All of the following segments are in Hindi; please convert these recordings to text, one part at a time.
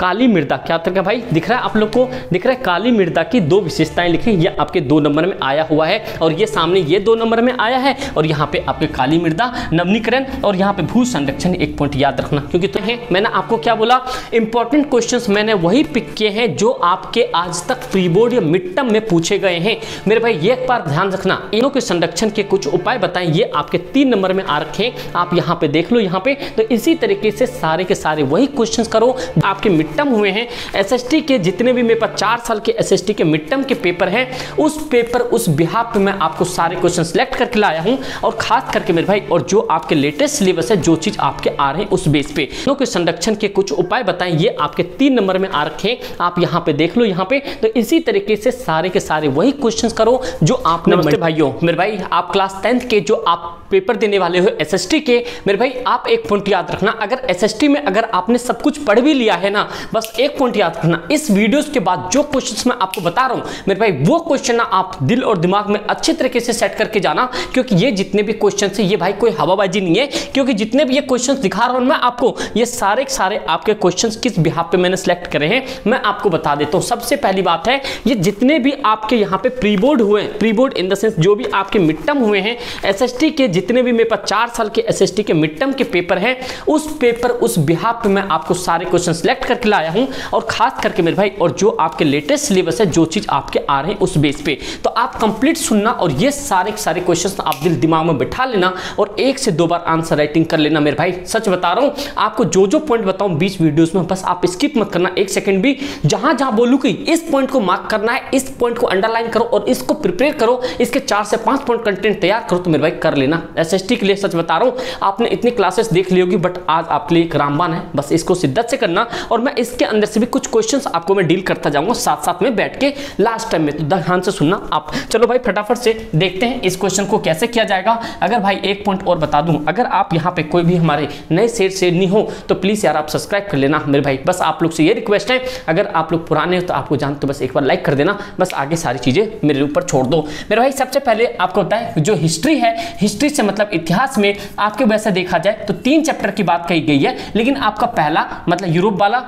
काली मृदा, क्या तरीका भाई दिख रहा है आप लोग को, दिख रहा है काली मृदा की दो विशेषताएं लिखें। यह आपके 2 नंबर में आया हुआ है और ये सामने ये 2 नंबर में आया है और यहाँ पे आपके काली मृदा नवनीकरण और यहाँ पे भू संरक्षण। एक पॉइंट याद रखना, क्योंकि तो है मैंने आपको क्या बोला, इंपॉर्टेंट क्वेश्चंस मैंने वही पिक किए हैं जो आपके आज तक प्री बोर्ड या मिड टर्म में पूछे गए हैं। मेरे भाई ये एक बार ध्यान रखना, इनों के संरक्षण के कुछ उपाय बताएं, ये आपके 3 नंबर में आ रखे, आप यहाँ पे देख लो यहाँ पे। तो इसी तरीके से सारे के सारे वही क्वेश्चंस करो। आपके मिड टर्म हुए हैं एसएसटी के, जितने भी मेरे पास 4 साल के एसएसटी के मिड टर्म के पेपर हैं, उस पेपर उस बिहार पे मैं आपको सारे क्वेश्चन सिलेक्ट करके लाया हूं। और खास करके मेरे भाई और जो आपके लेटेस्ट सिलेबस है, जो चीज आपके आ रहे हैं उस बेस पे इनों के संरक्षण के कुछ उपाय बताएं, ये आपके 3 नंबर में आ रखे, आप यहाँ पे देख लो यहाँ पे। तो इसी तरीके से सारे के सारे वही क्वेश्चन करो जो आपने। भाइयों मेरे भाई आप क्लास 10th के जो आप पेपर देने वाले हो एसएसटी के, मेरे भाई आप एक पॉइंट याद रखना, अगर एसएसटी में अगर आपने सब कुछ पढ़ भी लिया है ना, बस एक पॉइंट याद रखना, इस वीडियोस के बाद जो क्वेश्चंस मैं आपको बता रहा हूं मेरे भाई, वो क्वेश्चन ना आप दिल और दिमाग में अच्छे तरीके से सेट करके जाना, क्योंकि ये जितने भी क्वेश्चन है ये भाई कोई हवाबाजी नहीं है, क्योंकि जितने भी ये क्वेश्चन दिखा रहा हूं मैं आपको, ये सारे के सारे आपके क्वेश्चन किस बिहाफ पे मैंने सेलेक्ट करे हैं मैं आपको बता देता हूँ। सबसे पहली बात है, ये जितने भी आपके यहाँ पे प्री बोर्ड हुए, pre board in the sense जो भी आपके मिड टर्म हुए हैं एसएसटी के, जितने भी मेरे पास 4 साल के एसएसटी के मिड टर्म के पेपर हैं, उस पेपर उस बिहाफ पे मैं आपको सारे क्वेश्चन सिलेक्ट करके लाया हूं। और खास करके मेरे भाई और जो आपके लेटेस्ट सिलेबस है, जो चीज आपके आ रहे हैं उस बेस पे, तो आप कंप्लीट सुनना और ये सारे सारे क्वेश्चन आप दिल दिमाग में बिठा लेना और 1 से 2 बार आंसर राइटिंग कर लेना। मेरे भाई सच बता रहा हूं आपको, जो जो पॉइंट बताऊं बीच वीडियोस में बस आप स्किप मत करना, 1 सेकंड भी, जहां जहां बोलूं कि इस पॉइंट को मार्क करना है, इस पॉइंट को अंडरलाइन करो और इसको प्रिपेयर करो, इसके 4 से 5 पॉइंट कंटेंट तैयार करो, तो मेरे भाई कर लेना एसएसटी के लिए। सच बता रहा हूं आपने इतनी क्लासेस देख ली होगी, बट आज आपके लिए एक रामबाण है, बस इसको शिद्दत से करना। और मैं इसके अंदर से भी कुछ क्वेश्चंस आपको मैं डील करता जाऊंगा साथ साथ में बैठ के लास्ट टाइम में, तो ध्यान से सुनना आप। चलो भाई फटाफट से देखते हैं इस क्वेश्चन को कैसे किया जाएगा। अगर भाई एक पॉइंट और बता दूं, अगर आप यहाँ पे कोई भी हमारे नए सेट से नहीं हो तो प्लीज यार आप सब्सक्राइब कर लेना मेरे भाई, बस आप लोग से ये रिक्वेस्ट है। अगर आप लोग पुराने हो तो आपको जानते हो, बस एक बार लाइक कर देना, बस आगे सारी चीजें मेरे ऊपर छोड़ दो। मेरे भाई सबसे पहले आपको बताएं जो हिस्ट्री है, हिस्ट्री से मतलब इतिहास में आपके वैसे देखा जाए तो 3 चैप्टर की बात कही गई है, लेकिन आपका पहला मतलब यूरोप वाला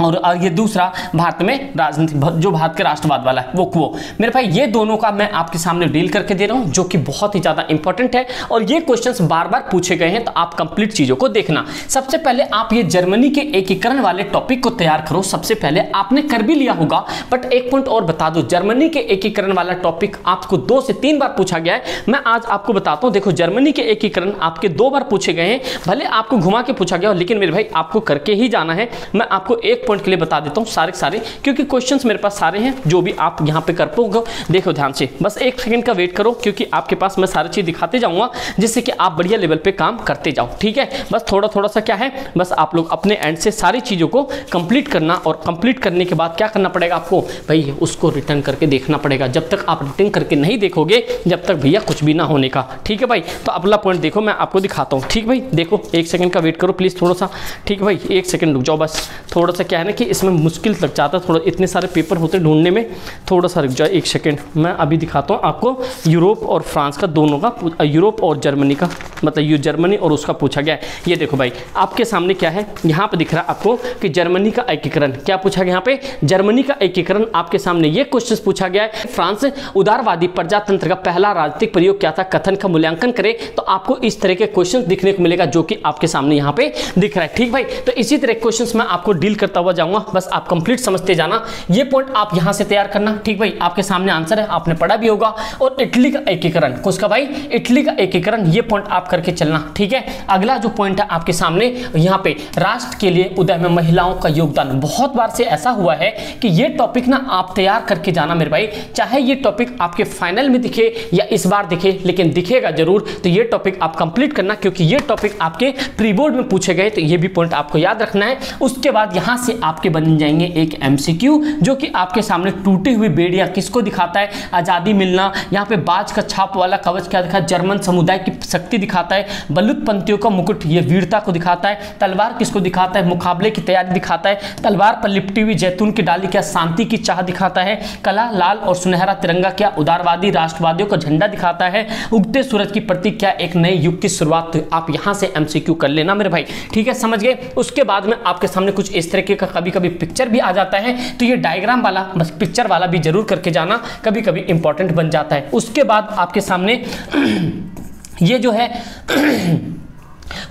और ये दूसरा भारत में राजनीति जो भारत के राष्ट्रवाद वाला है वो क्वो। मेरे भाई ये दोनों का मैं आपके सामने डील करके दे रहा हूँ, जो कि बहुत ही ज़्यादा इंपॉर्टेंट है और ये क्वेश्चंस बार बार पूछे गए हैं, तो आप कंप्लीट चीज़ों को देखना। सबसे पहले आप ये जर्मनी के एकीकरण वाले टॉपिक को तैयार करो, सबसे पहले आपने कर भी लिया होगा, बट एक पॉइंट और बता दो, जर्मनी के एकीकरण वाला टॉपिक आपको 2 से 3 बार पूछा गया है, मैं आज आपको बताता हूँ। देखो जर्मनी के एकीकरण आपके 2 बार पूछे गए हैं, भले आपको घुमा के पूछा गया, लेकिन मेरे भाई आपको करके ही जाना है। मैं आपको एक पॉइंट के लिए बता देता हूं सारे सारे, क्योंकि क्वेश्चंस मेरे पास सारे हैं जो भी आप यहां पे कर पाओगे। देखो ध्यान से, बस 1 सेकंड का वेट करो, क्योंकि आपके पास मैं सारी चीज दिखाते जाऊंगा, जिससे कि आप बढ़िया लेवल पे काम करते जाओ, ठीक है। बस थोड़ा थोड़ा सा क्या है, बस आप लोग अपने एंड से सारी चीजों को कंप्लीट करना, और कंप्लीट करने के बाद क्या करना पड़ेगा आपको भाई, उसको रिटर्न करके देखना पड़ेगा। जब तक आप रिटर्न करके नहीं देखोगे, जब तक भैया कुछ भी ना होने का, ठीक है भाई। तो अगला पॉइंट देखो मैं आपको दिखाता हूँ, ठीक भाई। देखो 1 सेकंड का वेट करो प्लीज थोड़ा सा, ठीक है भाई, 1 सेकंड रुक जाओ, बस थोड़ा सा है ना कि इसमें मुश्किल लग जाता है, थोड़ा इतने सारे पेपर होते ढूंढने में, थोड़ा सा रुक जाओ 1 सेकंड। मैं अभी दिखाता हूँ आपको यूरोप और फ्रांस का, दोनों का, यूरोप और जर्मनी का, मतलब यू जर्मनी और उसका पूछा गया है। ये देखो भाई आपके सामने क्या है, यहाँ पे दिख रहा है आपको कि जर्मनी का एकीकरण क्या पूछा गया, यहाँ पे जर्मनी का एकीकरण आपके सामने ये क्वेश्चन पूछा गया है। फ्रांस उदारवादी प्रजातंत्र का पहला राजनीतिक प्रयोग क्या था, कथन का मूल्यांकन करें, तो आपको इस तरह के क्वेश्चन दिखने को मिलेगा, जो कि आपके सामने यहाँ पे दिख रहा है, ठीक भाई। तो इसी तरह क्वेश्चन मैं आपको डील करता हुआ जाऊंगा, बस आप कंप्लीट समझते जाना, ये पॉइंट आप यहां से तैयार करना, ठीक भाई। आपके सामने आंसर है, आपने पढ़ा भी होगा। और इटली का एकीकरण, किसका भाई, इटली का एकीकरण, ये पॉइंट आप करके चलना, ठीक है। अगला जो पॉइंट है आपके सामने यहां पे, राष्ट्र के लिए उदय में महिलाओं का योगदान, बहुत बार से ऐसा हुआ है कि ये टॉपिक ना आप तैयार करके जाना मेरे भाई, चाहे ये टॉपिक आपके फाइनल में दिखे या इस बार दिखे, लेकिन दिखेगा जरूर, तो ये टॉपिक आप कंप्लीट करना, क्योंकि ये टॉपिक आपके प्री बोर्ड में पूछे गए, तो ये भी पॉइंट आपको याद रखना है। उसके बाद यहां से आपके बन जाएंगे एक एमसीक्यू, जो कि आपके सामने टूटी हुई बेड़िया किसको दिखाता है, आजादी मिलना, यहाँ पे बाज का छाप वाला कवच क्या दिखा, जर्मन समुदाय की शक्ति दिखाता है, बलुतपंथियों का मुकुट ये वीरता को दिखाता है, तलवार किसको दिखाता है, मुकाबले की तैयारी दिखाता है, तलवार पर लिपटी हुई जैतून की डाली क्या शांति की चाह दिखाता है, कला लाल और सुनहरा तिरंगा क्या उदारवादी राष्ट्रवादियों का झंडा दिखाता है, उगते सूरज की प्रतीक क्या एक नए युग की शुरुआत, आप यहाँ से एमसीक्यू कर लेना मेरे भाई, ठीक है, समझ गए। उसके बाद में आपके सामने कुछ इस तरीके का जब कभी कभी पिक्चर भी आ जाता है तो ये डायग्राम वाला बस पिक्चर वाला भी जरूर करके जाना, कभी कभी इंपॉर्टेंट बन जाता है। उसके बाद आपके सामने ये जो है,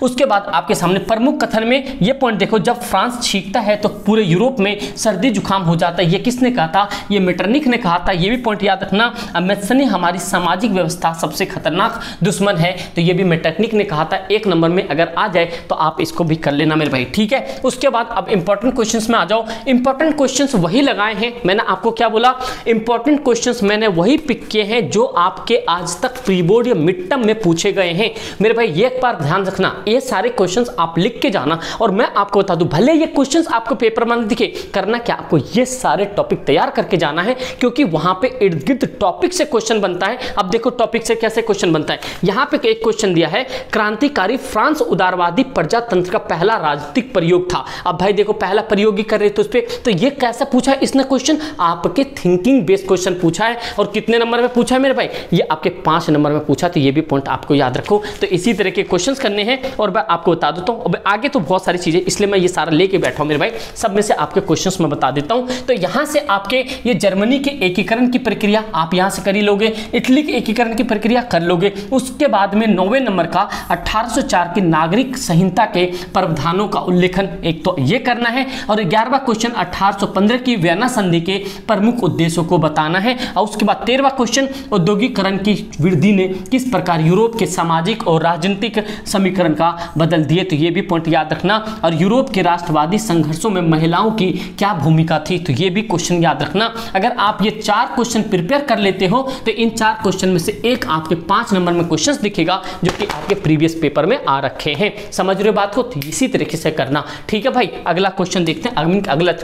उसके बाद आपके सामने प्रमुख कथन में ये पॉइंट देखो, जब फ्रांस छींकता है तो पूरे यूरोप में सर्दी जुकाम हो जाता है। ये किसने कहा था? ये मेटरनिक ने कहा था। ये भी पॉइंट याद रखना, मेत्सने हमारी सामाजिक व्यवस्था सबसे खतरनाक दुश्मन है, तो ये भी मेटरनिक ने कहा था। एक नंबर में अगर आ जाए तो आप इसको भी कर लेना मेरे भाई, ठीक है। उसके बाद अब इंपॉर्टेंट क्वेश्चन में आ जाओ। इंपॉर्टेंट क्वेश्चन वही लगाए हैं मैंने, आपको क्या बोला, इंपॉर्टेंट क्वेश्चन मैंने वही पिक किए हैं जो आपके आज तक प्री बोर्ड या मिड टर्म में पूछे गए हैं मेरे भाई। ये एक बार ध्यान रखना, ये सारे क्वेश्चंस आप लिख के जाना। और मैं आपको बता दूं, भले ये क्वेश्चंस आपको पेपर में दिखे, करना क्या, आपको ये सारे टॉपिक तैयार करके जाना है, क्योंकि वहां पे इर्द गिर्द टॉपिक से क्वेश्चन बनता है। अब देखो टॉपिक से कैसे क्वेश्चन बनता है। यहां पे एक क्वेश्चन दिया है, क्रांतिकारी फ्रांस उदारवादी प्रजातंत्र का पहला राजनीतिक प्रयोग था। अब भाई देखो, पहला प्रयोग ही कर रहे थे उस पे, तो ये कैसा पूछा है इसने क्वेश्चन, आपके थिंकिंग बेस्ड क्वेश्चन पूछा है। और कितने नंबर में पूछा है मेरे भाई? ये आपके 5 नंबर में पूछा, तो ये भी पॉइंट आपको याद रखो। तो इसी तरह के क्वेश्चन करने हैं। और मैं आपको बता देता हूं, अब आगे तो बहुत सारी चीजें, इसलिए मैं ये सारा लेके बैठा हूं मेरे भाई, सब में से आपके क्वेश्चंस मैं बता देता हूं। तो यहां से आपके ये जर्मनी के एकीकरण की प्रक्रिया आप यहां से कर ही लोगे, इटली के एकीकरण की प्रक्रिया कर लोगे। उसके बाद में 9वें नंबर का 1804 की नागरिक संहिता के प्रावधानों का उल्लेखन, एक तो ये करना है। और 11वां क्वेश्चन 1815 की वियना संधि के प्रमुख उद्देश्यों को बताना है। और उसके बाद 13वां क्वेश्चन, औद्योगिकरण की वृद्धि ने किस प्रकार यूरोप के सामाजिक और राजनीतिक समीकरण का बदल दिए, तो ये भी पॉइंट याद रखना। और यूरोप के राष्ट्रवादी संघर्षों में महिलाओं की क्या भूमिका थी, तो ये भी क्वेश्चन याद रखना। अगर आप ये 4 क्वेश्चन प्रिपेयर कर लेते हो तो इन 4 क्वेश्चन में से एक आपके 5 नंबर में क्वेश्चन दिखेगा, जो कि आपके प्रीवियस पेपर में आ रखे हैं। समझ रहे हो बात को? तो इसी तरीके से करना, ठीक है भाई। अगला क्वेश्चन देखते हैं, अगला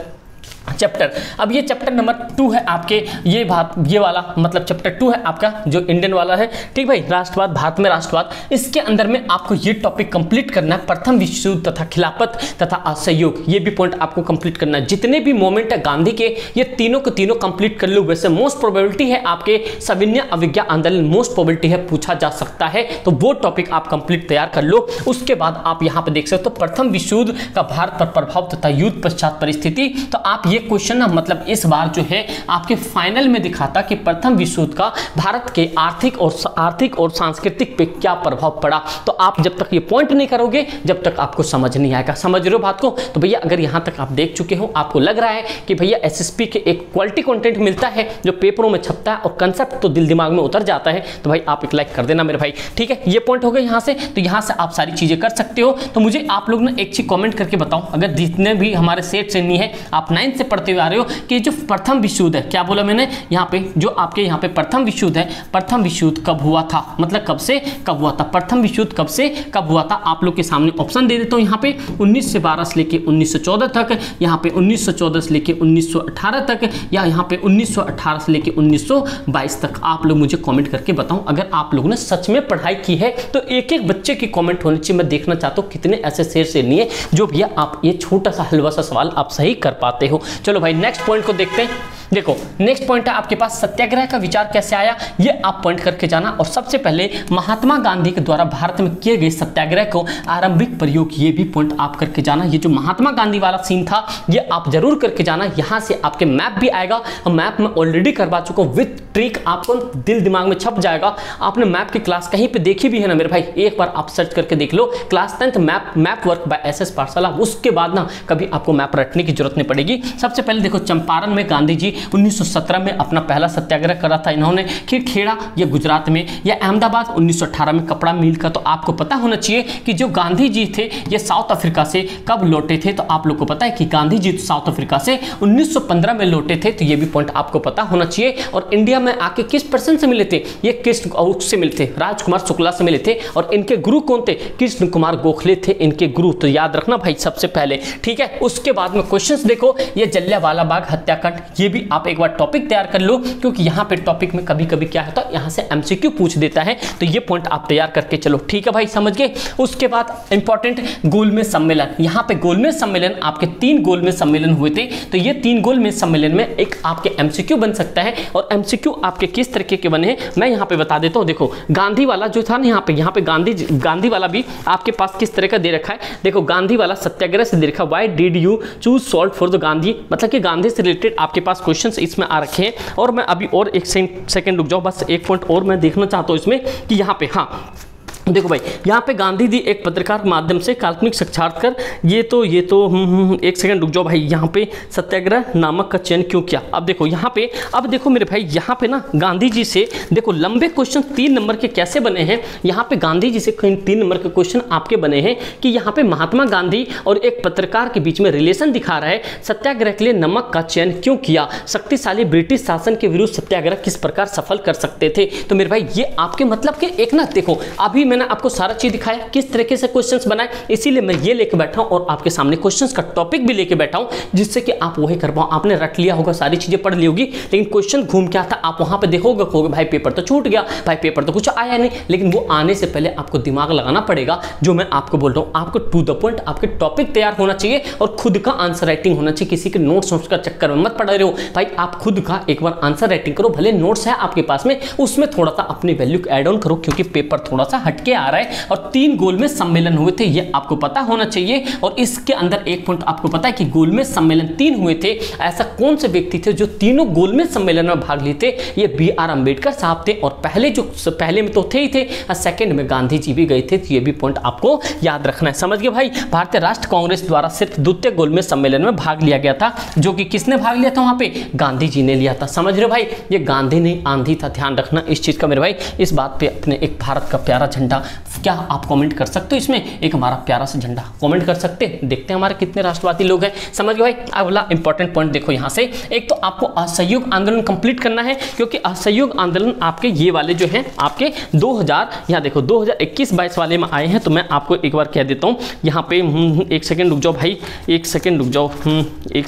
चैप्टर। अब ये चैप्टर नंबर 2 है आपके, ये वाला मतलब चैप्टर 2 है आपका, जो इंडियन वाला है, ठीक भाई, राष्ट्रवाद, भारत में राष्ट्रवाद। इसके अंदर में आपको ये टॉपिक कंप्लीट करना है, प्रथम विश्व युद्ध तथा खिलाफत तथा असहयोग, ये भी पॉइंट आपको कंप्लीट करना है। जितने भी मोमेंट है गांधी के, ये तीनों के तीनों कंप्लीट कर लो। वैसे मोस्ट प्रोबेबिलिटी है आपके सविनय अवज्ञा आंदोलन, मोस्ट प्रोबेबिलिटी है पूछा जा सकता है, तो वो टॉपिक आप कंप्लीट तैयार कर लो। उसके बाद आप यहाँ पर देख सकते हो, प्रथम विश्व युद्ध का भारत पर प्रभाव तथा युद्ध पश्चात परिस्थिति, तो आप ये क्वेश्चन ना मतलब इस बार जो है आपके फाइनल में दिखाता कि प्रथम विश्व युद्ध का भारत के आर्थिक और सांस्कृतिक पे क्या प्रभाव पड़ा। तो आप जब तक ये पॉइंट नहीं करोगे, जब तक आपको समझ नहीं आएगा। समझ रहे हो बात को? तो भैया अगर यहां तक आप देख चुके हो, आपको लग रहा है कि भैया एसएसपी के एक क्वालिटी कंटेंट मिलता है जो पेपरों में छपता है और कंसेप्ट तो दिल दिमाग में उतर जाता है, तो भाई आप एक लाइक कर देना मेरे भाई, ठीक है। ये पॉइंट हो गए यहाँ से, तो यहाँ से आप सारी चीजें कर सकते हो। तो मुझे आप लोग ना एक चीज कॉमेंट करके बताओ, अगर जितने भी हमारे सेट से नहीं है, आप 9 से पढ़ते हुए आ रहे हो, कि जो प्रथम विश्व युद्ध है, क्या बोला मैंने यहाँ पे, जो आपके यहाँ पे प्रथम विश्व युद्ध है, प्रथम विश्व युद्ध कब हुआ था, मतलब कब से कब हुआ था, प्रथम विश्व युद्ध कब से कब हुआ था। आप लोग के सामने ऑप्शन दे देता हूँ यहाँ पे, 1912 से लेके 1914 तक, यहाँ पे 1914 से लेके 1918 तक, या यहाँ पे 1918 से लेके 1922 तक। आप लोग मुझे कॉमेंट करके बताओ, अगर आप लोगों ने सच में पढ़ाई की है तो एक एक बच्चे की कॉमेंट होनी चाहिए। मैं देखना चाहता हूँ कितने ऐसे शेर से नहीं है जो भैया आप ये छोटा सा हलवा सा सवाल आप सही कर पाते हो। चलो भाई नेक्स्ट पॉइंट को देखते हैं। देखो नेक्स्ट पॉइंट है आपके पास, सत्याग्रह का विचार कैसे आया, ये आप पॉइंट करके जाना। और सबसे पहले महात्मा गांधी के द्वारा भारत में किए गए सत्याग्रह को आरंभिक प्रयोग, ये भी पॉइंट आप करके जाना। ये जो महात्मा गांधी वाला सीन था, ये आप जरूर करके जाना। यहाँ से आपके मैप भी आएगा, और मैप में ऑलरेडी करवा चुका हूँ विद ट्रिक, आपको दिल दिमाग में छप जाएगा। आपने मैप की क्लास कहीं पर देखी भी है ना मेरे भाई, एक बार आप सर्च करके देख लो, class 10 map work by SS पाठशाला। उसके बाद ना कभी आपको मैप रटने की जरूरत नहीं पड़ेगी। सबसे पहले देखो, चंपारण में गांधी जी 1917 में अपना पहला सत्याग्रह करा था इन्होंने, फिर खेड़ा ये गुजरात में, या अहमदाबाद 1918 में कपड़ा मिल का। तो आपको पता होना चाहिए कि जो गांधी जी थे ये साउथ अफ्रीका से कब लौटे थे। तो आप लोग को पता है कि गांधी जी साउथ अफ्रीका से 1915 में लौटे थे, तो ये भी पॉइंट आपको पता होना चाहिए। और इंडिया में आके किस पर्सन से मिले थे, ये कृष्ण से मिले थे, राजकुमार शुक्ला से मिले थे। और इनके गुरु कौन थे, कृष्ण कुमार गोखले थे इनके गुरु, तो याद रखना भाई सबसे पहले, ठीक है। उसके बाद में क्वेश्चन देखो, ये जलियांवाला बाग हत्याकांड, ये भी भी आप एक बार टॉपिक तैयार कर लो, क्योंकि यहाँ पे टॉपिक में कभी कभी क्या होता है यहाँ से एमसीक्यू पूछ देता है, तो ये पॉइंट आप तैयार करके चलो। ठीक है भाई, समझ गए। उसके बाद इंपॉर्टेंट गोलमेज सम्मेलन, यहाँ पे गोलमेज सम्मेलन आपके 3 गोलमेज सम्मेलन हुए थे, तो ये 3 गोलमेज सम्मेलन में एक आपके एमसीक्यू बन सकता है। और एमसीक्यू आपके किस तरीके के बने हैं मैं यहाँ पे बता देता हूँ। देखो गांधी वाला जो था ना, यहाँ पे गांधी वाला भी आपके पास किस तरह का दे रखा है। देखो गांधी वाला सत्याग्रह से दे रखा, why did you choose salt for the Gandhi, मतलब कि गांधी से रिलेटेड आपके पास क्वेश्चन इसमें आ रखे हैं। और मैं अभी और एक सेकंड रुक जाऊँ, बस एक पॉइंट और मैं देखना चाहता हूँ इसमें कि यहाँ पे, हाँ देखो भाई यहाँ पे गांधी जी एक पत्रकार माध्यम से काल्पनिक साक्षात्कार कर, ये तो एक सेकंड रुक जाओ भाई, यहाँ पे सत्याग्रह नामक का चयन क्यों किया। अब देखो यहाँ पे, अब देखो मेरे भाई यहाँ पे ना गांधी जी से देखो लंबे क्वेश्चन 3 नंबर के कैसे बने हैं। यहाँ पे गांधी जी से 3 नंबर के क्वेश्चन आपके बने हैं कि यहाँ पे महात्मा गांधी और एक पत्रकार के बीच में रिलेशन दिखा रहा है। सत्याग्रह के लिए नमक का चयन क्यों किया, शक्तिशाली ब्रिटिश शासन के विरुद्ध सत्याग्रह किस प्रकार सफल कर सकते थे। तो मेरे भाई ये आपके मतलब के एक ना, देखो अभी मैंने आपको सारा चीज दिखाया किस तरीके से क्वेश्चंस बनाए, इसीलिए मैं ये लेके बैठा हूं और आपके सामने क्वेश्चंस का टॉपिक भी लेके बैठा हूं, जिससे कि आप वही कर पाओ। आपने रट लिया होगा, सारी चीजें पढ़ ली होगी, लेकिन क्वेश्चन घूम के आता आप वहां पे देखोगे, कहोगे भाई पेपर तो छूट गया, भाई पेपर तो कुछ आया नहीं। लेकिन वो आने से पहले आपको दिमाग लगाना पड़ेगा। जो मैं आपको बोल रहा हूं आपको टू द पॉइंट आपके टॉपिक तैयार होना चाहिए और खुद का आंसर राइटिंग होना चाहिए। किसी के नोट्स का चक्कर में मत पड़ा रहे हो भाई, आप खुद का एक बार आंसर राइटिंग करो, भले नोट्स है आपके पास में उसमें थोड़ा सा अपनी वैल्यू एड ऑन करो, क्योंकि पेपर थोड़ा सा हट के आ रहा है। और 3 गोलमेज सम्मेलन हुए थे ये आपको पता होना चाहिए। और इसके अंदर एक पॉइंट आपको पता है कि गोलमेज सम्मेलन 3 हुए थे। ऐसा कौन से व्यक्ति थे जो तीनों गोलमेज सम्मेलन में भाग लेते, ये BR अंबेडकर साहब थे। और पहले में तो थे ही थे, और सेकंड में गांधी जी भी गए थे, तो ये भी पॉइंट आपको याद रखना है। समझ गए भाई। भारतीय राष्ट्रीय कांग्रेस द्वारा सिर्फ द्वितीय गोलमेज सम्मेलन में भाग लिया गया था, जो कि किसने भाग लिया था वहां पे, गांधी जी ने लिया था। समझ रहे हो भाई, ये गांधी नहीं आंधी था, ध्यान रखना इस चीज का मेरे भाई। इस बात पे अपने एक भारत का प्यारा झंडा, क्या आप कमेंट कर सकते हो इसमें, एक हमारा प्यारा सा झंडा कमेंट कर सकते हैं, देखते हैं हमारे कितने राष्ट्रवादी लोग हैं। समझ गए भाई। अगला इंपॉर्टेंट पॉइंट देखो यहाँ से, एक तो आपको असहयोग आंदोलन कंप्लीट करना है, क्योंकि असहयोग आंदोलन आपके ये वाले जो हैं आपके 2000 यहाँ देखो 2021-22 वाले में आए हैं। तो मैं आपको एक बार कह देता हूँ यहाँ पे, एक सेकेंड रुक जाओ भाई, एक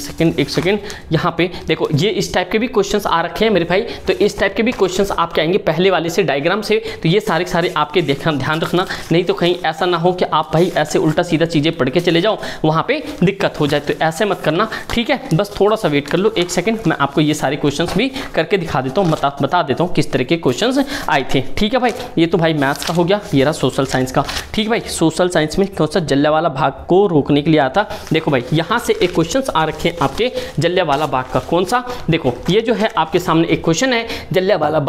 सेकेंड यहाँ पे देखो ये इस टाइप के भी क्वेश्चन आ रखे हैं मेरे भाई। तो इस टाइप के भी क्वेश्चन आपके आएंगे पहले वाले से डायग्राम से, तो ये सारे आपके देखना, ध्यान रखना, नहीं तो कहीं ऐसा ना हो कि आप भाई ऐसे उल्टा सीधा चीजें पढ़ के चले जाओ, वहां पे दिक्कत हो जाए, तो ऐसे मत करना। ठीक है, बस थोड़ा सा वेट कर लो। एक सेकंड मैं आपको ये सारे क्वेश्चंस भी करके दिखा देता हूँ, बता देता हूँ किस तरह के क्वेश्चंस आए थे। ठीक है भाई, ये तो भाई मैथ्स का हो गया, ये रहा सोशल साइंस का। ठीक है भाई, सोशल साइंस में कौन सा जलियांवाला बाग को रोकने के लिए आता, देखो भाई यहाँ से एक क्वेश्चन आ रखे आपके जलियांवाला बाग का, कौन सा, देखो ये जो है आपके सामने एक क्वेश्चन है, जलियांवाला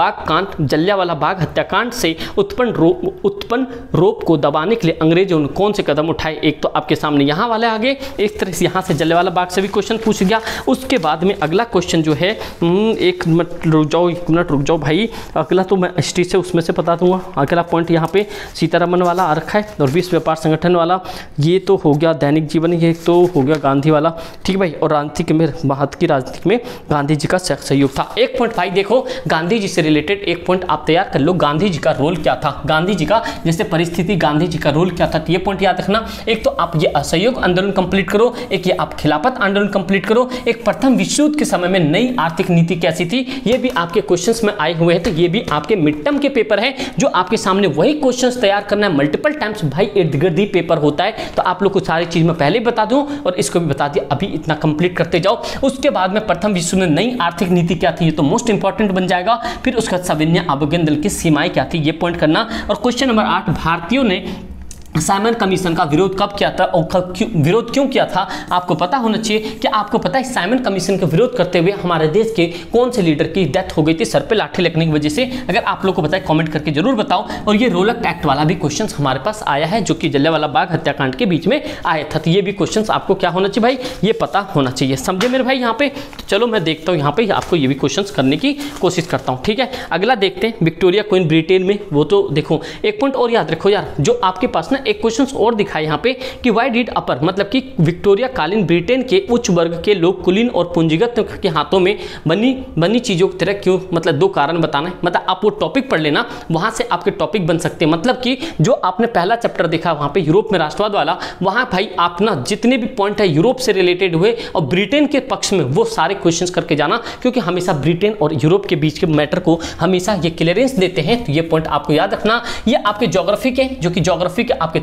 बाग हत्याकांड से उत्पन्न रोप को दबाने के लिए अंग्रेजों ने कौन से कदम उठाए। एक तो आपके सामने यहाँ वाले आगे, एक तरह से यहाँ से जलियांवाला बाग से भी क्वेश्चन पूछ गया। उसके बाद में अगला क्वेश्चन जो है, एक मिनट रुक जाओ भाई, अगला तो मैं हिस्ट्री से उसमें से बता दूंगा। अगला पॉइंट यहाँ पे सीतारमन वाला आ रखा है, और विश्व व्यापार संगठन वाला, ये तो हो गया दैनिक जीवन, ये तो हो गया गांधी वाला। ठीक है भाई, और राजनीति में, भारत की राजनीति में गांधी जी का सहयोग था। एक पॉइंट भाई देखो गांधी जी से रिलेटेड एक पॉइंट आप तैयार कर लो, गांधी जी का रोल क्या था, गांधी जी का जैसे परिस्थिति, गांधी जी का रोल क्या था, ये पॉइंट याद रखना। एक तो आप ये असहयोग आंदोलन कंप्लीट करो, एक ये आप खिलाफत आंदोलन कंप्लीट करो, एक प्रथम विश्व युद्ध के समय में नई आर्थिक नीति कैसी थी, ये भी आपके क्वेश्चंस में आए हुए हैं। तो ये भी आपके मिड टर्म के पेपर है, जो आपके सामने वही क्वेश्चंस तैयार करना है। मल्टीपल टाइम्स भाई इर्द गिर्द ही पेपर होता है, तो आप लोग को सारी चीज में पहले बता दूं और इसको भी बता दिया, अभी इतना कंप्लीट करते जाओ। उसके बाद में प्रथम विश्व में नई आर्थिक नीति क्या थी, ये तो मोस्ट इंपॉर्टेंट बन जाएगा। फिर उसका सविनय आबगन दल की सीमाएं क्या थी, ये पॉइंट करना। और क्वेश्चन नंबर 8, भारतीयों ने साइमन कमीशन का विरोध कब किया था और विरोध क्यों किया था, आपको पता होना चाहिए। कि आपको पता है साइमन कमीशन का विरोध करते हुए हमारे देश के कौन से लीडर की डेथ हो गई थी सर पे लाठी लगने की वजह से, अगर आप लोग को पता है कमेंट करके जरूर बताओ। और ये रोलक एक्ट वाला भी क्वेश्चन हमारे पास आया है, जो कि जलियांवाला बाग हत्याकांड के बीच में आया था। तो ये भी क्वेश्चन आपको क्या होना चाहिए भाई, ये पता होना चाहिए। समझे मेरे भाई यहाँ पे। तो चलो मैं देखता हूँ यहाँ पे आपको ये भी क्वेश्चन करने की कोशिश करता हूँ। ठीक है, अगला देखते हैं विक्टोरिया क्वीन ब्रिटेन में, वो तो देखो एक पॉइंट और याद रखो यार, जो आपके पास ना एक क्वेश्चन और दिखा यहाँ पे कि वाई डिड अपर मतलब कि विक्टोरिया कालीन ब्रिटेन के उच्च वर्ग के लोग कुलीन और पूंजीगत के हाथों में बनी चीजों की तरह क्यों, मतलब दो कारण बताना है। मतलब आप वो टॉपिक पढ़ लेना, वहां से आपके टॉपिक बन सकते हैं। मतलब कि जो आपने पहला चैप्टर देखा वहां पे यूरोप में राष्ट्रवाद वाला, वहां भाई आपना जितने भी पॉइंट है यूरोप से रिलेटेड हुए और ब्रिटेन के पक्ष में वो सारे क्वेश्चंस करके जाना, क्योंकि हमेशा ब्रिटेन और यूरोप के बीच के मैटर को हमेशा ये क्लियरेंस देते हैं। तो ये पॉइंट आपको याद रखना। ये आपके ज्योग्राफी के, जो कि ज्योग्राफी के आपके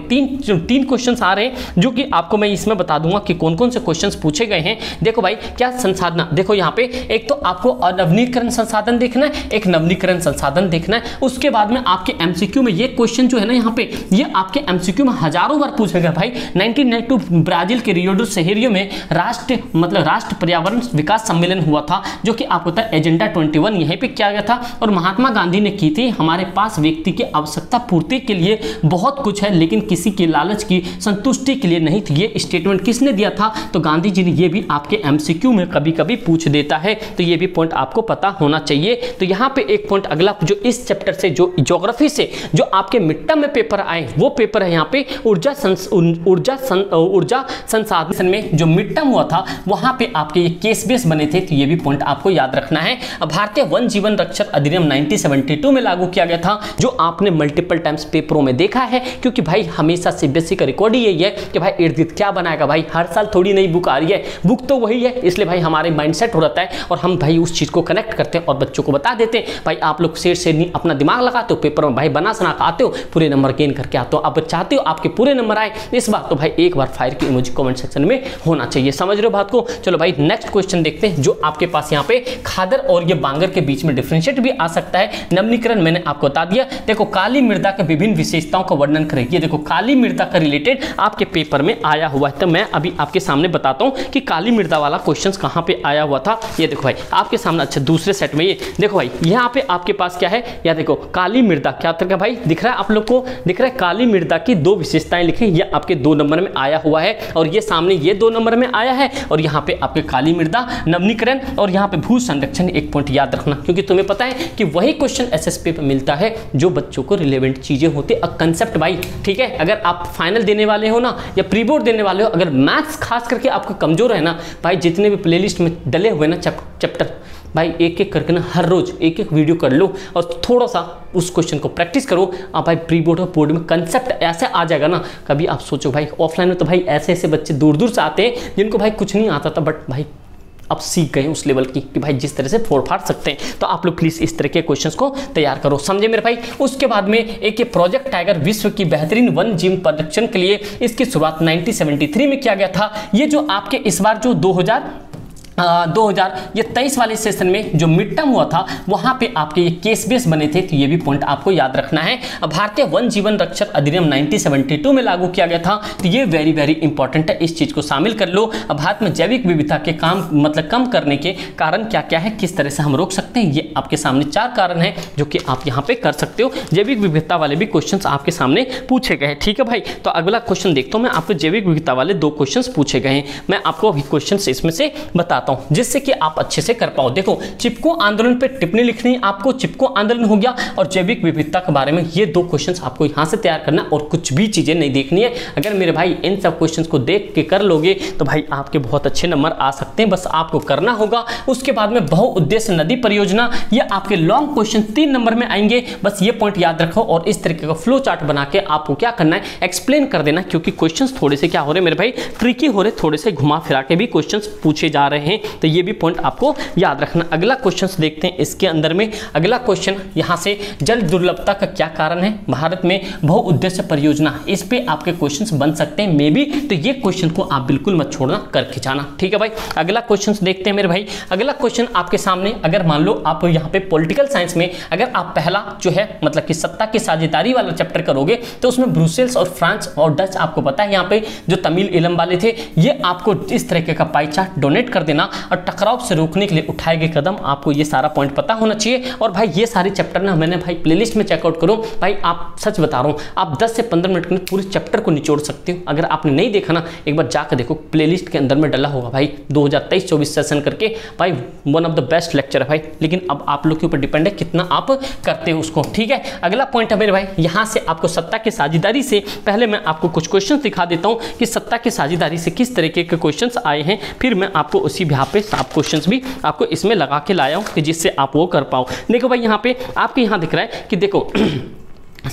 तीन क्वेश्चंस आ रहे हैं, जो कि आपको मैं इसमें बता दूंगा कि कौन कौन से क्वेश्चंस पूछे गए हैं। देखो भाई क्या संसाधन, देखो यहाँ पे एक तो आपको अनवनीकरण संसाधन देखना है, एक नवनीकरण संसाधन देखना है। उसके बाद में आपके एमसीक्यू में ये क्वेश्चन जो है ना यहाँ पे, ये आपके एमसीक्यू में हजारों बार पूछेगा भाई। 1992 ब्राजील के रियो डू जनेरियो में राष्ट्र पर्यावरण विकास सम्मेलन हुआ था, जो कि आपको था एजेंडा 21 यहीं पे किया गया था और महात्मा गांधी ने की थी। हमारे पास व्यक्ति की आवश्यकता पूर्ति के लिए बहुत कुछ है लेकिन किसी के लालच की संतुष्टि के लिए नहीं थी। ये स्टेटमेंट किसने दिया था? तो गांधी जी ने। ये भी आपके एमसीक्यू में कभी कभी पूछ देता है, तो ये भी पॉइंट आपको पता होना चाहिए। तो यहाँ पे एक पॉइंट अगला जो इस चैप्टर से, जो ज्योग्राफी से जो आपके मिड टर्म में पेपर आए, वो पेपर है यहाँ पे ऊर्जा संसाधन में जो मिड टर्म हुआ था, वहां पे आपके ये केस बेस बने थे। तो ये भी पॉइंट आपको याद रखना है। भारतीय वन जीवन रक्षक अधिनियम 1972 में लागू किया गया था, जो आपने मल्टीपल टाइम्स पेपरों में देखा है, क्योंकि भाई हमेशा सीबीएसई का रिकॉर्ड ही यही है कि भाई इर्द गिर्द क्या बनाएगा भाई, हर साल थोड़ी नई बुक आ रही है, बुक तो वही है, इसलिए भाई हमारे माइंडसेट हो जाता है और हम भाई उस चीज को कनेक्ट करते हैं और बच्चों को बता देते हैं। भाई आप लोग शेर से अपना दिमाग लगाते हो, पेपर में भाई बना सना आते हो, पूरे नंबर गेन करके आते हो। आप चाहते हो आपके पूरे नंबर आए इस बार, तो भाई एक बार फायर की इमोजी कमेंट सेक्शन में होना चाहिए। समझ रहे हो बात को? चलो भाई नेक्स्ट क्वेश्चन देखते हैं, जो आपके पास यहाँ पे खादर और ये बांगर के बीच में डिफरेंशिएट भी आ सकता है। नवनीकरण मैंने आपको बता दिया। देखो काली मृदा के विभिन्न विशेषताओं का वर्णन करें। ये देखो काली मृदा का रिलेटेड आपके पेपर में आया हुआ है, तो मैं अभी आपके सामने बताता हूँ कि काली मृदा वाला क्वेश्चन कहाँ पे आया हुआ था। ये देखो भाई आपके सामने, अच्छा दूसरे सेट में ये देखो भाई यहाँ पे आपके पास क्या है, या देखो काली मृदा क्या तरीका भाई दिख रहा है आप लोग को, दिख रहा है काली मृदा की दो विशेषताएं लिखें। यह आपके 2 नंबर में आया हुआ है और ये सामने ये 2 नंबर में आया है और यहाँ पे आपके काली मृदा नवनीकरण और यहाँ पे भू संरक्षण। एक पॉइंट याद रखना, क्योंकि तुम्हें पता है कि वही क्वेश्चन एसएसपी पे मिलता है जो बच्चों को रिलेवेंट चीजें होती है कंसेप्ट भाई। ठीक है, अगर आप फाइनल देने वाले हो ना या प्री बोर्ड देने वाले हो, अगर मैथ्स खास करके आपका कमजोर है ना भाई, जितने भी प्ले लिस्ट में डले हुए ना चैप्टर भाई एक एक करके ना हर रोज एक एक वीडियो कर लो और थोड़ा सा उस क्वेश्चन को प्रैक्टिस करो। आप भाई प्री बोर्ड और बोर्ड में कंसेप्ट ऐसे आ जाएगा ना, कभी आप सोचो भाई ऑफलाइन में तो भाई ऐसे ऐसे बच्चे दूर दूर से आते हैं जिनको भाई कुछ नहीं आता था, बट भाई अब सीख गए उस लेवल की कि भाई जिस तरह से फोड़ फाड़ सकते हैं। तो आप लोग प्लीज इस तरह के क्वेश्चंस को तैयार करो, समझे मेरे भाई। उसके बाद में एक प्रोजेक्ट टाइगर विश्व की बेहतरीन वन जीव प्रदर्शन के लिए, इसकी शुरुआत 1973 में किया गया था। ये जो आपके इस बार जो 2023 वाले सेशन में जो मिड टर्म हुआ था, वहां पे आपके ये केस बेस बने थे। तो ये भी पॉइंट आपको याद रखना है। भारतीय वन जीवन रक्षक अधिनियम 1972 में लागू किया गया था, तो ये वेरी वेरी इंपॉर्टेंट है, इस चीज को शामिल कर लो। भारत में जैविक विविधता के काम मतलब कम करने के कारण क्या क्या है, किस तरह से हम रोक सकते हैं, ये आपके सामने 4 कारण है जो कि आप यहाँ पे कर सकते हो। जैविक विविधता वाले भी क्वेश्चन आपके सामने पूछे गए। ठीक है भाई, तो अगला क्वेश्चन देखता हूँ मैं, आपको जैविक विविधता वाले 2 क्वेश्चन पूछे गए हैं, मैं आपको क्वेश्चन इसमें से बताता, जिससे कि आप अच्छे से कर पाओ। देखो चिपको आंदोलन पे टिप्पणी लिखनी है आपको, चिपको आंदोलन हो गया और जैविक विविधता के बारे में, ये 2 क्वेश्चंस आपको यहां से तैयार करना और कुछ भी चीजें नहीं देखनी है। अगर मेरे भाई इन सब क्वेश्चंस को देख के कर लोगे तो भाई आपके बहुत अच्छे नंबर आ सकते हैं, बस आपको करना होगा। उसके बाद में बहुउद्देश्य नदी परियोजना, ये आपके लॉन्ग क्वेश्चन 3 नंबर में आएंगे, बस ये पॉइंट याद रखो और इस तरीके का फ्लो चार्ट बना के आपको क्या करना है, एक्सप्लेन कर देना, क्योंकि क्वेश्चंस थोड़े से क्या हो रहे मेरे भाई, ट्रिकी हो रहे, थोड़े से घुमा फिरा के भी क्वेश्चंस पूछे जा रहे हैं। तो ये भी पॉइंट आपको याद रखना। अगला क्वेश्चन देखते हैं इसके अंदर में। अगला क्वेश्चन यहां से, जल दुर्लभता का क्या कारण है भारत में, बहुउद्देश्य परियोजना, इस पे आपके क्वेश्चंस बन सकते हैं मे बी, तो ये क्वेश्चन को आप बिल्कुल मत छोड़ना, करके जाना। ठीक है भाई, अगला क्वेश्चन देखते हैं मेरे भाई। अगला क्वेश्चन आपके सामने, अगर मान लो आप यहां पे पॉलिटिकल साइंस में अगर आप पहला जो है मतलब कि सत्ता की साझेदारी वाला चैप्टर करोगे, तो उसमें ब्रुसेल्स और फ्रांस और डच आपको पता है, यहां पे जो तमिल इलम वाले थे, ये आपको इस तरीके का पाई चार्ट डोनेट कर देना और टकराव से रोकने के लिए उठाए गए कदम, आपको ये सारा पॉइंट पता होना चाहिए। और भाई ये सारे चैप्टर ना मैंने भाई प्लेलिस्ट में चेकआउट करो भाई, आप सच बता रहा हूँ आप 10 से 15 मिनट में पूरे चैप्टर को निचोड़ सकते हो। अगर आपने नहीं देखा ना एक बार जाकर देखो, प्लेलिस्ट के अंदर में डला होगा भाई 2023-24 सेशन करके भाई, one of the best lecture है भाई। लेकिन अब आप लोग के ऊपर डिपेंड है कितना आप करते हो उसको, ठीक है। अगला पॉइंट है मेरे भाई, यहाँ से आपको सत्ता की साझेदारी से पहले मैं आपको कुछ क्वेश्चन दिखा देता हूँ कि सत्ता की साझेदारी से किस तरीके के क्वेश्चन आए हैं, फिर मैं आपको उसी यहाँ पे आप क्वेश्चन भी आपको इसमें लगा के लाया हूँ कि जिससे आप वो कर पाओ। देखो भाई यहाँ पे आपके यहाँ दिख रहा है कि देखो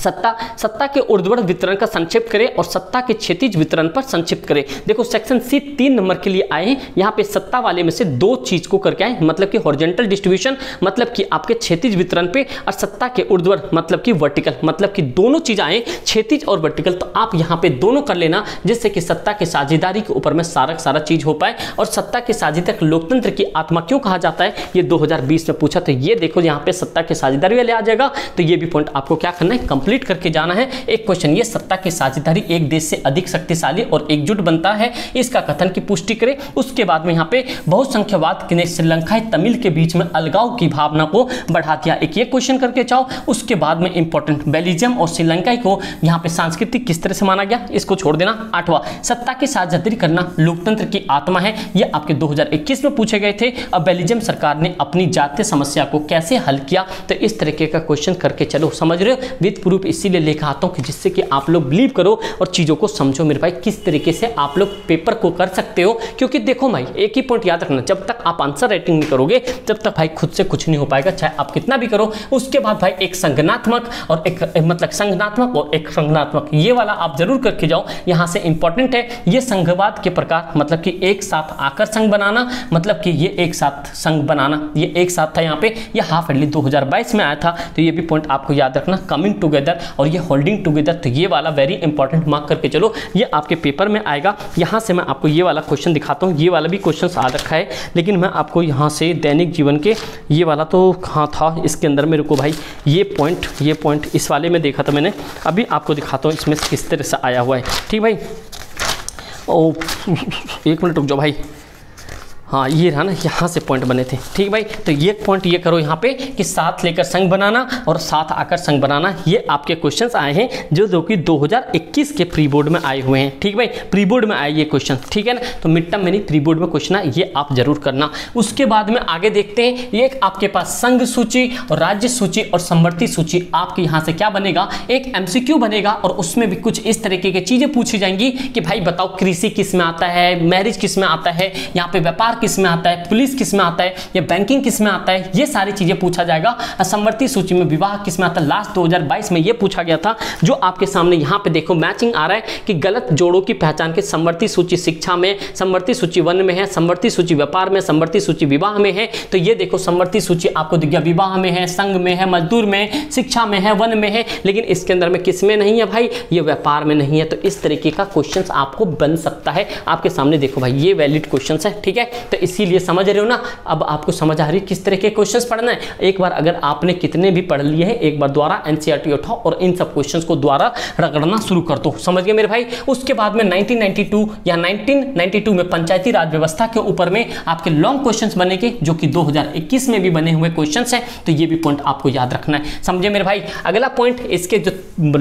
सत्ता के ऊर्ध्वर वितरण का संक्षेप करें और सत्ता के क्षैतिज वितरण पर संक्षेप करें। देखो सेक्शन सी 3 नंबर के लिए आए हैं, यहाँ पे सत्ता वाले में से 2 चीज को करके आए, मतलब कि हॉरिजॉन्टल डिस्ट्रीब्यूशन मतलब कि आपके क्षैतिज वितरण पे, और सत्ता के ऊर्ध्वर मतलब कि वर्टिकल, मतलब कि दोनों चीज आए क्षैतिज और वर्टिकल, तो आप यहाँ पे दोनों कर लेना जिससे कि सत्ता की साझेदारी के ऊपर में सारा चीज हो पाए। और सत्ता के साझेदारी लोकतंत्र की आत्मा क्यों कहा जाता है, ये 2020 में पूछा, तो ये देखो यहाँ पे सत्ता की साझेदारी वाले आ जाएगा। तो ये भी पॉइंट आपको क्या करना है, कंप्लीट करके जाना है एक क्वेश्चन। ये सत्ता की साझेदारी एक देश से अधिक शक्तिशाली और एकजुट बनता है, इसका कथन की पुष्टि करें। उसके बाद में यहाँ पे बहुसंख्यवाद ने श्रीलंका तमिल के बीच में अलगाव की भावना को बढ़ा दिया, एक ये क्वेश्चन करके जाओ। उसके बाद में इंपॉर्टेंट बेल्जियम और श्रीलंका को यहाँ पे सांस्कृतिक किस तरह से माना गया, इसको छोड़ देना। 8वां सत्ता की साझेदारी करना लोकतंत्र की आत्मा है, यह आपके 2021 में पूछे गए थे। अब बेल्जियम सरकार ने अपनी जातीय समस्या को कैसे हल किया, तो इस तरीके का क्वेश्चन करके चलो, समझ रहे हो। विद प्रूफ इसीलिए लेकर आता हूँ कि जिससे कि आप लोग बिलीव करो और चीज़ों को समझो मेरे भाई, किस तरीके से आप लोग पेपर को कर सकते हो। क्योंकि देखो भाई एक ही पॉइंट याद रखना, जब तक आप आंसर राइटिंग नहीं करोगे तब तक भाई खुद से कुछ नहीं हो पाएगा, चाहे आप कितना भी करो। उसके बाद भाई एक संज्ञानात्मक और एक मतलब संज्ञानात्मक और एक संज्ञानात्मक, ये वाला आप जरूर करके जाओ, यहाँ से इंपॉर्टेंट है। ये संघवाद के प्रकार मतलब कि एक साथ आकर संघ बनाना, मतलब कि ये एक साथ संघ बनाना, ये एक साथ था यहाँ पे, ये हाफ एडली 2022 में आया था, तो ये भी पॉइंट आपको याद रखना। कमिंग टू और ये होल्डिंग टुगेदर, तो ये वाला वेरी इंपॉर्टेंट मार्क करके चलो, ये आपके पेपर में आएगा। यहां से मैं आपको ये वाला क्वेश्चन दिखाता हूं, ये वाला भी क्वेश्चन आ रखा है, लेकिन मैं आपको यहां से दैनिक जीवन के ये वाला तो कहां था इसके अंदर में, रुको भाई ये पॉइंट इस वाले में देखा था मैंने, अभी आपको दिखाता हूं इसमें किस तरह से आया हुआ है, ठीक भाई। ओ एक मिनट रुक जाओ भाई, हाँ ये रहा ना, यहाँ से पॉइंट बने थे, ठीक भाई। तो ये पॉइंट ये करो यहाँ पे कि साथ लेकर संघ बनाना और साथ आकर संघ बनाना, ये आपके क्वेश्चंस आए हैं जो कि 2021 के प्री बोर्ड में आए हुए हैं, ठीक भाई, प्री बोर्ड में आए ये क्वेश्चन, ठीक है ना। तो मिड टर्म में नहीं, प्री बोर्ड में क्वेश्चन आए, ये आप जरूर करना। उसके बाद में आगे देखते हैं, ये आपके पास संघ सूची और राज्य सूची और समवर्ती सूची, आपके यहाँ से क्या बनेगा, एक MCQ बनेगा और उसमें भी कुछ इस तरीके की चीज़ें पूछी जाएंगी कि भाई बताओ कृषि किस में आता है, मैरिज किस में आता है, यहाँ पे व्यापार किस में आता है, पुलिस किस में आता है, या बैंकिंग किस में आता है, ये सारी चीजें पूछा जाएगा। असमवर्ती सूची में विवाह किस में आता है, लास्ट 2022 में ये पूछा गया था, जो आपके सामने यहाँ पे देखो मैचिंग आ रहा है कि गलत जोड़ों की पहचान के समवर्ती सूची शिक्षा में, समवर्ती सूची वन में है, समवर्ती सूची व्यापार में, समवर्ती सूची विवाह में है। तो ये देखो समवर्ती सूची आपको दिख गया, विवाह में है, संघ में है, मजदूर में, शिक्षा में है, वन में है, लेकिन इसके अंदर में किस में नहीं है भाई, ये व्यापार में नहीं है। तो इस तरीके का क्वेश्चन आपको बन सकता है, आपके सामने देखो भाई ये वैलिड क्वेश्चन है, ठीक है। तो इसीलिए समझ रहे हो ना, अब आपको समझ आ रही है किस तरह के क्वेश्चंस पढ़ना है। एक बार अगर आपने कितने भी पढ़ लिए हैं, एक बार द्वारा एनसीईआरटी उठाओ और इन सब क्वेश्चंस को द्वारा रगड़ना शुरू कर दो, समझ गए मेरे भाई। उसके बाद में 1992 या 1992 में पंचायती राज व्यवस्था के ऊपर में आपके लॉन्ग क्वेश्चंस बनेंगे, जो कि 2021 में भी बने हुए क्वेश्चंस हैं, तो ये भी पॉइंट आपको याद रखना है, समझे मेरे भाई। अगला पॉइंट, इसके जो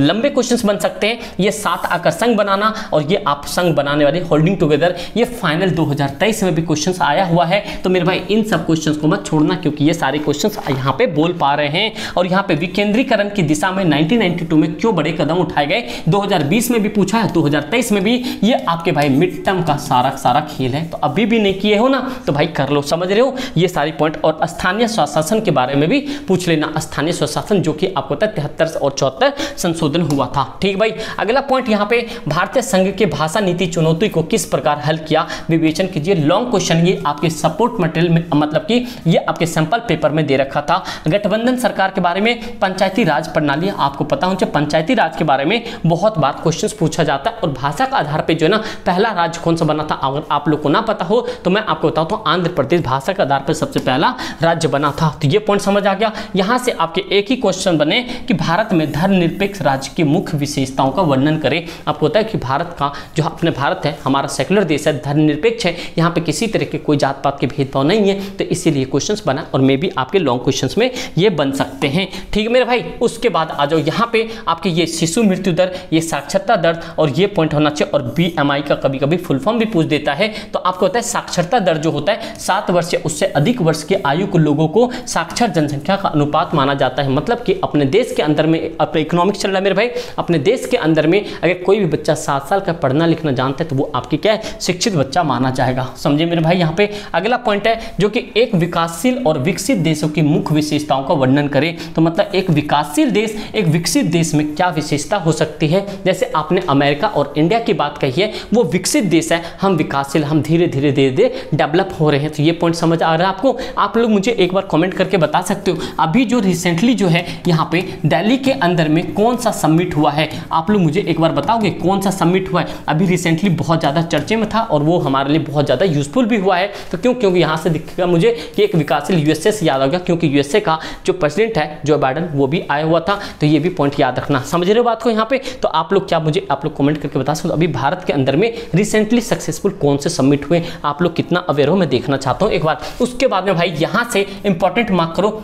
लंबे क्वेश्चंस बन सकते हैं, ये साथ आकर संघ बनाना और ये आप संघ बनाने वाले होल्डिंग टुगेदर, ये फाइनल 2023 में भी क्वेश्चंस आया हुआ है। तो मेरे भाई इन सब क्वेश्चंस को मत छोड़ना, क्योंकि ये सारे क्वेश्चंस यहाँ पे बोल पा रहे हैं। और यहाँ पे विकेंद्रीकरण की दिशा में 1992 में क्यों बड़े कदम उठाए गए, 2020 में भी पूछा है, 2023 में भी, ये आपके भाई मिड टर्म का सारा खेल है। तो अभी भी नहीं किए हो ना तो भाई कर लो, समझ रहे हो ये सारे पॉइंट। और स्थानीय स्वशासन के बारे में भी पूछ लेना, स्थानीय स्वशासन जो कि आपको 73 और 74 संशोधन हुआ था, ठीक भाई। अगला पॉइंट यहाँ पे भारतीय संघ के भाषा नीति चुनौती को किस प्रकार हल किया, विवेचन कीजिए। लॉन्ग क्वेश्चन ये आपके सपोर्ट मटेरियल में, मतलब कि ये आपके सैंपल पेपर में दे रखा था। गठबंधन सरकार के बारे में, पंचायती राज प्रणाली, आपको पता होना चाहिए पंचायती राज के बारे में बहुत बार क्वेश्चंस पूछा जाता है। और भाषा के आधार पे जो है ना, पहला राज्य कौन सा बना था, अगर आप लोग को ना पता हो तो मैं आपको बताता हूँ, आंध्र प्रदेश भाषा के आधार पर सबसे पहला राज्य बना था। तो ये पॉइंट समझ आ गया। यहाँ से आपके एक ही क्वेश्चन बने कि भारत में धर्मनिरपेक्ष राज्य की मुख्य विशेषताओं का वर्णन करें। आपको पता है कि भारत का जो अपने भारत है, हमारा सेकुलर देश है, धर्मनिरपेक्ष है, यहाँ पे किसी तरह कि कोई जात पात के भेदभाव नहीं है, तो इसीलिए क्वेश्चंस बना और मे बी आपके लॉन्ग क्वेश्चंस में ये बन सकते हैं। ठीक है मेरे भाई, उसके बाद आ जाओ यहाँ पे आपके ये शिशु मृत्यु दर, ये साक्षरता दर और ये पॉइंट होना चाहिए। और बीएमआई का कभी कभी फुल फॉर्म भी पूछ देता है, तो आपको होता है साक्षरता दर जो होता है 7 वर्ष या उससे अधिक वर्ष के आयु के लोगों को साक्षर जनसंख्या का अनुपात माना जाता है। मतलब कि अपने देश के अंदर में, अपने इकोनॉमिक्स चल रहा है मेरे भाई, अपने देश के अंदर में अगर कोई भी बच्चा 7 साल का पढ़ना लिखना जानता है तो वो आपकी क्या है, शिक्षित बच्चा माना जाएगा। समझे मेरे भाई। यहाँ पे अगला पॉइंट है जो कि एक विकासशील और विकसित देशों की मुख्य विशेषताओं का वर्णन करें। तो मतलब एक विकासशील देश, एक विकसित देश में क्या विशेषता हो सकती है। जैसे आपने अमेरिका और इंडिया की बात कही है, वो विकसित देश है, हम विकासशील, हम धीरे धीरे धीरे धीरे डेवलप हो रहे हैं। तो ये पॉइंट समझ आ रहा है आपको। आप लोग मुझे एक बार कमेंट करके बता सकते हो अभी जो रिसेंटली जो है यहाँ पे दिल्ली के अंदर में कौन सा समिट हुआ है। आप लोग मुझे एक बार बताओगे कौन सा समिट हुआ है। अभी रिसेंटली बहुत ज़्यादा चर्चे में था और वो हमारे लिए बहुत ज़्यादा यूजफुल भी हुआ है। तो क्योंकि यहाँ से दिखेगा मुझे कि एक विकासशील यूएसए से याद आ गया, क्योंकि यूएसए का जो प्रेसिडेंट है जो बाइडन, वो भी आया हुआ था। तो ये भी पॉइंट याद रखना। समझ रहे हो बात को यहाँ पे। तो आप लोग क्या मुझे, आप लोग कमेंट करके बता सकते हो अभी भारत के अंदर में रिसेंटली सक्सेसफुल कौन से समिट हुए। आप लोग कितना अवेयर हो, मैं देखना चाहता हूँ एक बार। उसके बाद में भाई यहाँ से इंपॉर्टेंट मार्क करो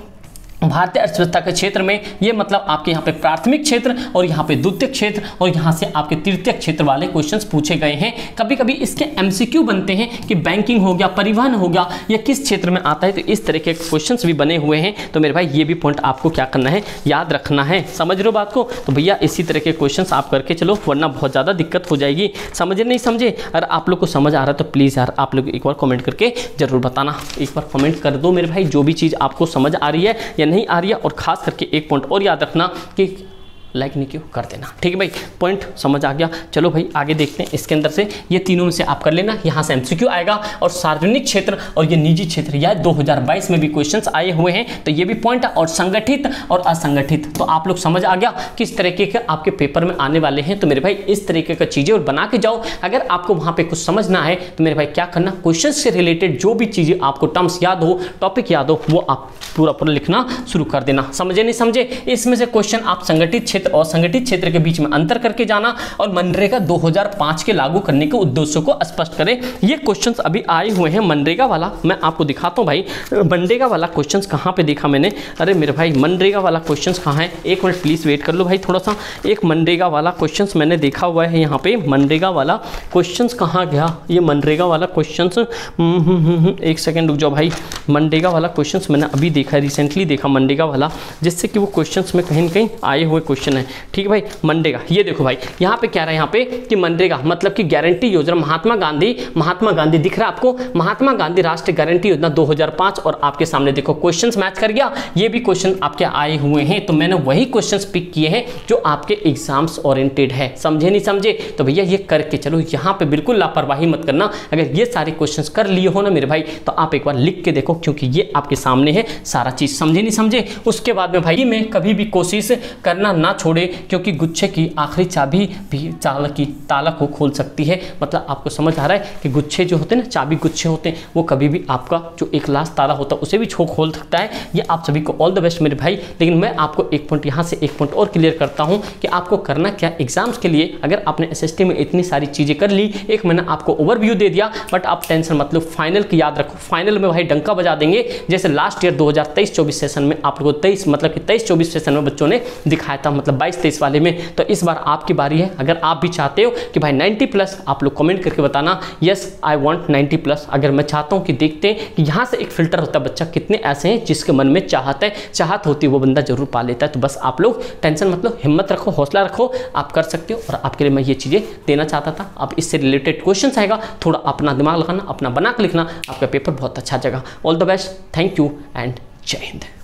भारतीय अर्थव्यवस्था के क्षेत्र में। ये मतलब आपके यहाँ पे प्राथमिक क्षेत्र और यहाँ पे द्वितीयक क्षेत्र और यहाँ से आपके तृतीयक क्षेत्र वाले क्वेश्चंस पूछे गए हैं। कभी कभी इसके एमसीक्यू बनते हैं कि बैंकिंग हो गया, परिवहन हो गया, या किस क्षेत्र में आता है, तो इस तरह के क्वेश्चंस भी बने हुए हैं। तो मेरे भाई ये भी पॉइंट आपको क्या करना है, याद रखना है। समझ रहे हो बात को। तो भैया इसी तरह के क्वेश्चंस आप करके चलो, वरना बहुत ज़्यादा दिक्कत हो जाएगी। समझे नहीं समझे। अगर आप लोग को समझ आ रहा है तो प्लीज़ यार आप लोग एक बार कॉमेंट करके जरूर बताना। एक बार कॉमेंट कर दो मेरे भाई जो भी चीज़ आपको समझ आ रही है नहीं आ रही है। और खास करके एक पॉइंट और याद रखना कि लाइक नहीं क्यों कर देना। ठीक है भाई, पॉइंट समझ आ गया। चलो भाई आगे देखते हैं। इसके अंदर से ये तीनों में से आप कर लेना। यहाँ से एमसीक्यू आएगा और सार्वजनिक क्षेत्र और ये निजी क्षेत्र, या 2022 में भी क्वेश्चंस आए हुए हैं, तो ये भी पॉइंट है। और संगठित और असंगठित, तो आप लोग समझ आ गया किस तरीके के आपके पेपर में आने वाले हैं। तो मेरे भाई इस तरीके का चीज़ें और बना के जाओ। अगर आपको वहाँ पर कुछ समझना है तो मेरे भाई क्या करना, क्वेश्चन से रिलेटेड जो भी चीज़ें आपको टर्म्स याद हो, टॉपिक याद हो, वो आप पूरा पूरा लिखना शुरू कर देना। समझे नहीं समझे। इसमें से क्वेश्चन आप संगठित और संगठित क्षेत्र के बीच में अंतर करके जाना और मनरेगा 2005 के लागू करने के उद्देश्यों को स्पष्ट करें। ये क्वेश्चंस अभी आए हुए हैं। मनरेगा वाला मैं आपको दिखाता हूं भाई। मनरेगा वाला क्वेश्चंस कहां पे देखा मैंने, अरे मेरे भाई मनरेगा वाला क्वेश्चंस कहां है, एक मिनट प्लीज वेट कर लो भाई थोड़ा सा। एक मनरेगा वाला क्वेश्चंस मैंने देखा हुआ है यहाँ पे। मनरेगा वाला क्वेश्चंस कहां गया, ये मनरेगा वाला क्वेश्चंस, एक सेकेंड रुक जाओ भाई। मनरेगा वाला क्वेश्चंस मैंने अभी देखा, रिसेंटली देखा मनरेगा वाला, जिससे कि वो क्वेश्चंस में कहीं ना कहीं आए हुए है। ठीक है भाई मनरेगा। ये देखो भाई यहाँ पे क्या रहा है, यहाँ पे कि मनरेगा मतलब कि गारंटी योजना। महात्मा गांधी दिख रहा है आपको, महात्मा गांधी राष्ट्रीय गारंटी योजना 2005। और आपके सामने देखो क्वेश्चंस मैच कर गया। ये भी क्वेश्चन आपके आए हुए हैं, तो मैंने वही क्वेश्चंस पिक किए हैं जो आपके एग्जाम्स ओरिएंटेड है। समझे नहीं समझे। तो भैया ये करके चलो, यहाँ पे बिल्कुल लापरवाही मत करना। अगर ये सारे क्वेश्चंस कर लिए हो ना मेरे भाई, तो आप एक बार लिख के देखो, क्योंकि ये आपके सामने है सारा चीज। समझे नहीं समझे। उसके बाद में भाई मैं कभी भी कोशिश करना ना छोड़े, क्योंकि गुच्छे की आखिरी चाबी भी चालक की ताला को खोल सकती है। मतलब आपको समझ आ रहा है कि गुच्छे जो होते हैं ना, चाबी गुच्छे होते हैं, वो कभी भी आपका जो एक लास्ट ताला होता है उसे भी खोल सकता है। ये आप सभी को ऑल द बेस्ट मेरे भाई। लेकिन मैं आपको एक पॉइंट यहाँ से एक पॉइंट और क्लियर करता हूँ कि आपको करना क्या एग्जाम्स के लिए। अगर आपने SST में इतनी सारी चीज़ें कर ली, एक मैंने आपको ओवरव्यू दे दिया, बट आप टेंशन मत लो, फाइनल की याद रखो। फाइनल में भाई डंका बजा देंगे, जैसे लास्ट ईयर 2023-24 सेशन में आप लोगों को 23-24 सेशन में बच्चों ने दिखाया था, मतलब 22-23 वाले में। तो इस बार आपकी बारी है। अगर आप भी चाहते हो कि भाई 90+, आप लोग कमेंट करके बताना यस आई वांट 90+। अगर मैं चाहता हूं कि देखते हैं कि यहाँ से एक फिल्टर होता है, बच्चा कितने ऐसे हैं जिसके मन में चाहत है, चाहत होती है, वो बंदा जरूर पा लेता है। तो बस आप लोग टेंशन मत लो, हिम्मत रखो, हौसला रखो, आप कर सकते हो। और आपके लिए मैं ये चीज़ें देना चाहता था। अब इससे रिलेटेड क्वेश्चन आएगा, थोड़ा अपना दिमाग लगाना, अपना बना के लिखना, आपका पेपर बहुत अच्छा जाएगा। All the best, thank you and जय हिंद।